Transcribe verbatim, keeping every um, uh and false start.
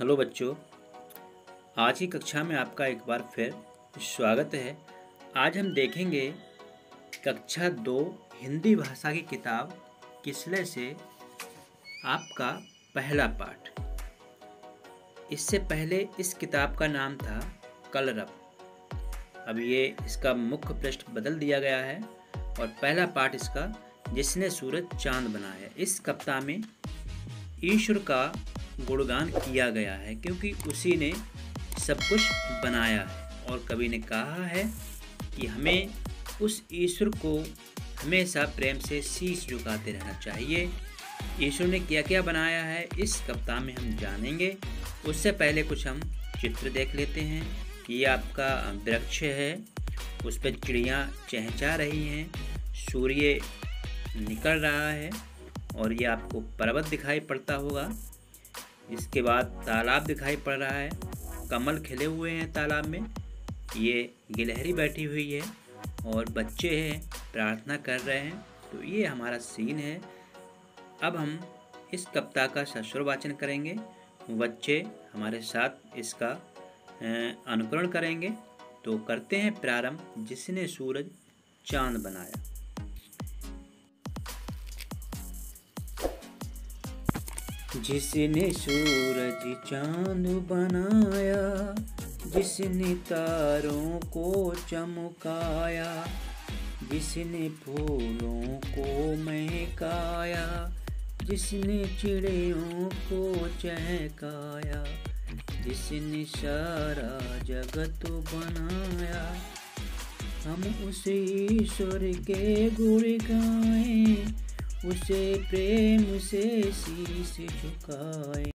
Hello बच्चों, आज की कक्षा में आपका एक बार फिर स्वागत है। आज हम देखेंगे कक्षा दो हिंदी भाषा की किताब किसलय से आपका पहला पाठ। इससे पहले इस किताब का नाम था कलरव। अब ये इसका मुख्य पृष्ठ बदल दिया गया है और पहला पाठ इसका जिसने सूरज चांद बनाया। इस कविता में ईश्वर का गुणगान किया गया है क्योंकि उसी ने सब कुछ बनाया है और कवि ने कहा है कि हमें उस ईश्वर को हमेशा प्रेम से शीश झुकाते रहना चाहिए। ईश्वर ने क्या क्या बनाया है इस कविता में हम जानेंगे। उससे पहले कुछ हम चित्र देख लेते हैं। ये आपका वृक्ष है, उस पर चिड़ियाँ चहचहा रही हैं, सूर्य निकल रहा है और ये आपको पर्वत दिखाई पड़ता होगा। इसके बाद तालाब दिखाई पड़ रहा है, कमल खिले हुए हैं तालाब में। ये गिलहरी बैठी हुई है और बच्चे हैं, प्रार्थना कर रहे हैं। तो ये हमारा सीन है। अब हम इस कविता का सश्र वाचन करेंगे। बच्चे हमारे साथ इसका अनुकरण करेंगे। तो करते हैं प्रारंभ। जिसने सूरज चांद बनाया। जिसने सूरज चांद बनाया, जिसने तारों को चमकाया, जिसने फूलों को महकाया, जिसने चिड़ियों को चहकाया, जिसने सारा जगत बनाया। हम उस ईश्वर के गुण गाएं, उसे प्रेम से शीश झुकाए।